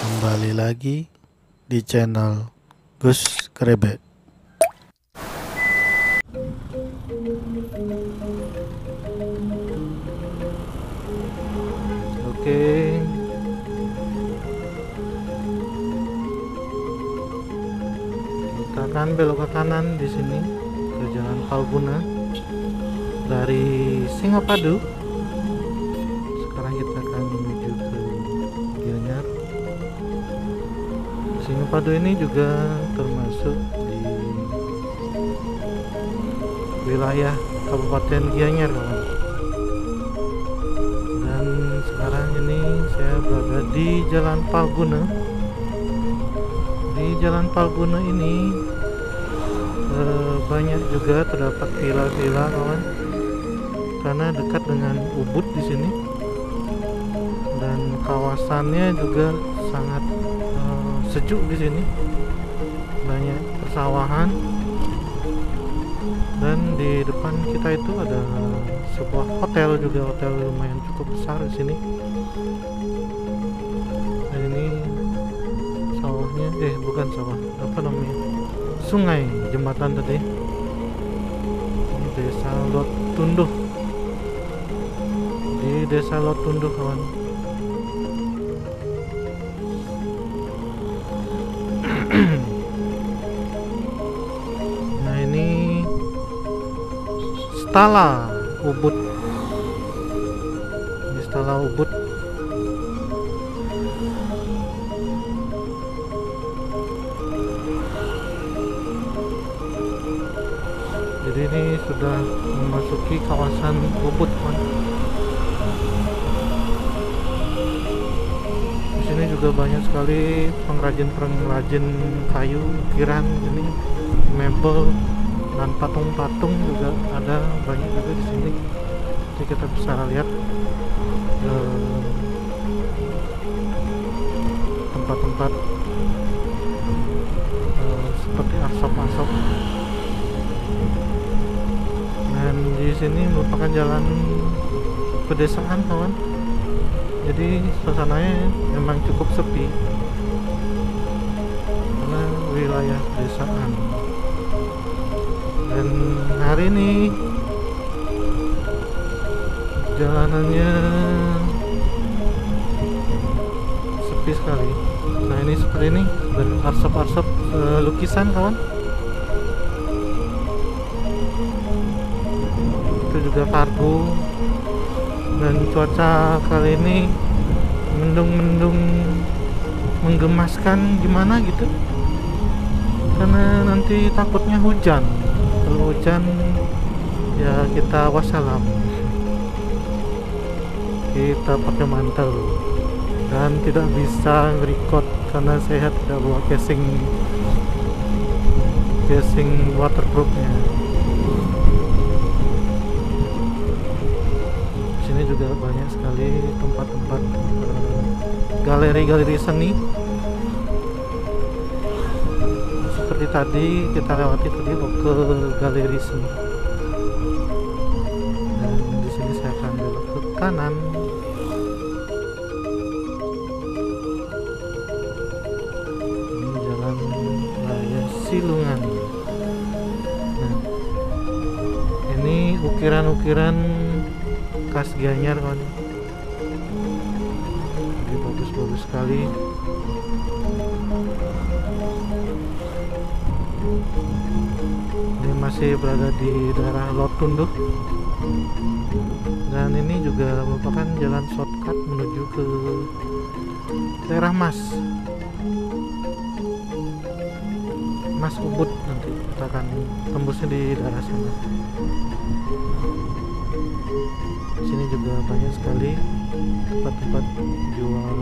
Kembali lagi di channel Gus Krebet. Oke. Belok ke kanan di sini ke jalan Palguna dari Singapadu. Sekarang kita akan menuju ke Gianyar. Singapadu ini juga termasuk di wilayah Kabupaten Gianyar, kawan. Dan sekarang ini saya berada di jalan Palguna. Di jalan Palguna ini banyak juga terdapat villa-villa, kawan, karena dekat dengan Ubud di sini, dan kawasannya juga sangat sejuk di sini, banyak persawahan, dan di depan kita itu ada sebuah hotel juga, hotel lumayan cukup besar di sini. Dan ini sawahnya, bukan sawah, apa namanya? Sungai, jembatan tadi. Ini desa Lod Tunduh. Di desa Lod Tunduh, kawan. Nah, ini Stala Ubud. Ini Stala Ubud. Jadi ini sudah memasuki kawasan Ubud, kawan. Di sini juga banyak sekali pengrajin kayu ukiran, ini mebel dan patung-patung juga ada banyak juga di sini. Jadi kita bisa lihat tempat-tempat seperti asap-asap. Dan di sini merupakan jalan pedesaan, kawan. Jadi suasananya memang cukup sepi karena wilayah pedesaan. Dan hari ini jalanannya sepi sekali. Nah, ini seperti ini bersep-arsep lukisan, kawan. Juga kargo, dan cuaca kali ini mendung-mendung menggemaskan gimana gitu, karena nanti takutnya hujan. Kalau hujan ya kita wassalam, kita pakai mantel, dan tidak bisa nge-record karena saya tidak bawa casing waterproofnya. Juga banyak sekali tempat-tempat galeri-galeri seni, seperti tadi kita lewati tadi ke galeri seni. Dan di sini saya akan belok ke kanan. Ini jalan raya Silungan. Nah, ini ukiran-ukiran khas Gianyar, kan. Jadi bagus-bagus sekali. Ini masih berada di daerah Lod Tunduh. Dan ini juga merupakan jalan shortcut menuju ke daerah Mas Ubud. Nanti kita akan tembusnya di daerah sana. Di sini juga banyak sekali tempat-tempat jual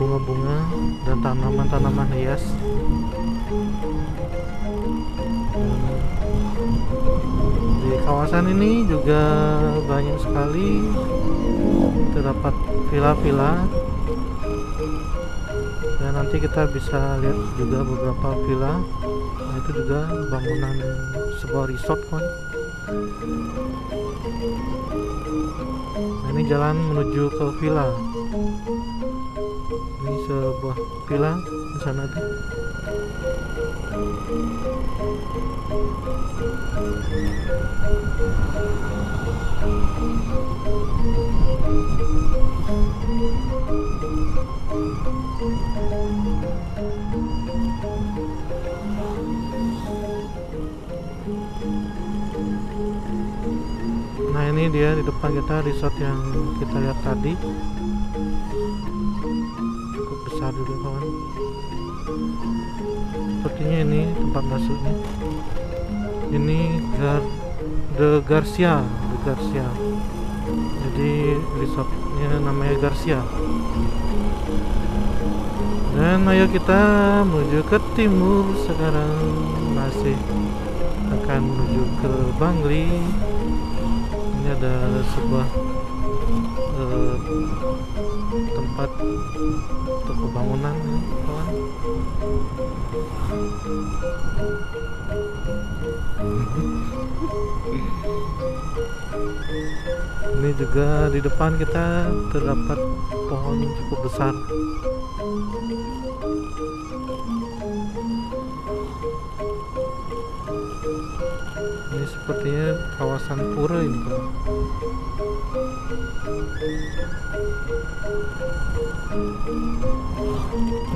bunga-bunga dan tanaman-tanaman hias. Di kawasan ini juga banyak sekali terdapat villa-villa, dan nanti kita bisa lihat juga beberapa villa. Nah, itu juga bangunan sebuah resort, kan. Nah, ini jalan menuju ke villa. Ini sebuah villa di sana tuh. Nah ini dia di depan kita resort yang kita lihat tadi, cukup besar dulu kawan. Sepertinya ini tempat masuknya. Ini The Garcia. Jadi resortnya namanya Garcia. Dan ayo kita menuju ke timur sekarang, masih akan menuju ke Bangli. Ini ada sebuah tempat toko bangunan kawan. Ini juga di depan kita terdapat pohon cukup besar. Ini sepertinya kawasan pura ini kawan.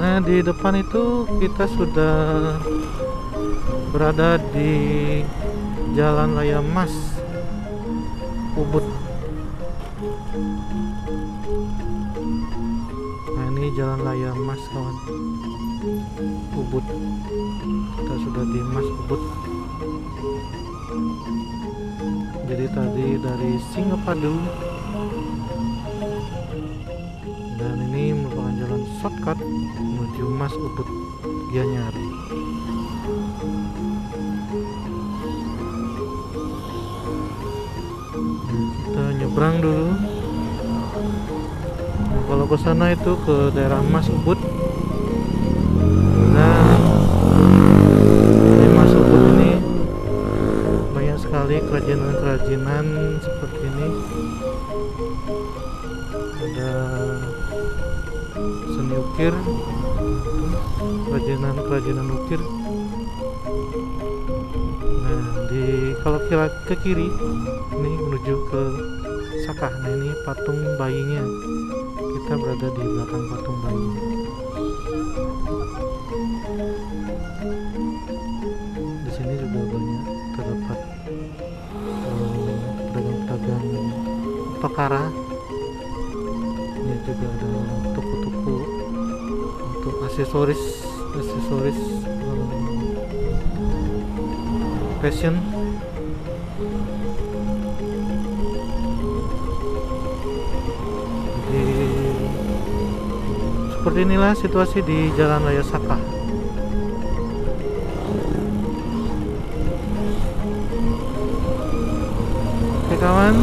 Nah di depan itu kita sudah berada di Jalan Raya Mas, Ubud. Nah ini Jalan Raya Mas kawan, Ubud. Kita sudah di Mas, Ubud. Jadi tadi dari Singapadu, dan ini merupakan jalan shortcut menuju Mas, Ubud, Gianyar. Kita nyebrang dulu. Nah, kalau ke sana itu ke daerah Mas, Ubud. Nah, di Mas, Ubud ini banyak sekali kerajinan-kerajinan seperti ini. Ada seni ukir, kerajinan ukir. Nah, kalau ke kiri ini menuju ke Saka. Nah ini patung bayinya, kita berada di belakang patung bayinya. Di sini juga banyak terdapat pedagang-pedagang perkara. Ini juga ada toko-toko untuk aksesoris fashion. Jadi seperti inilah situasi di Jalan Raya Saka. Oke kawan,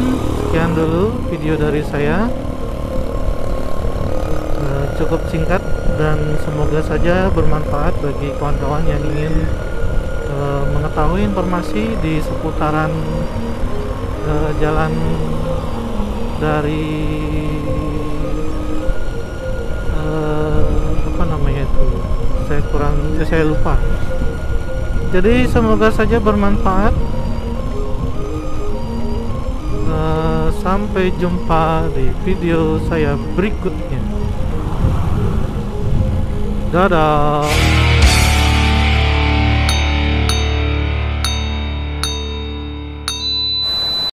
sekian dulu video dari saya, cukup singkat dan semoga saja bermanfaat bagi kawan-kawan yang ingin mengetahui informasi di seputaran jalan dari apa namanya itu, saya lupa. Jadi semoga saja bermanfaat. Sampai jumpa di video saya berikutnya. Dadah.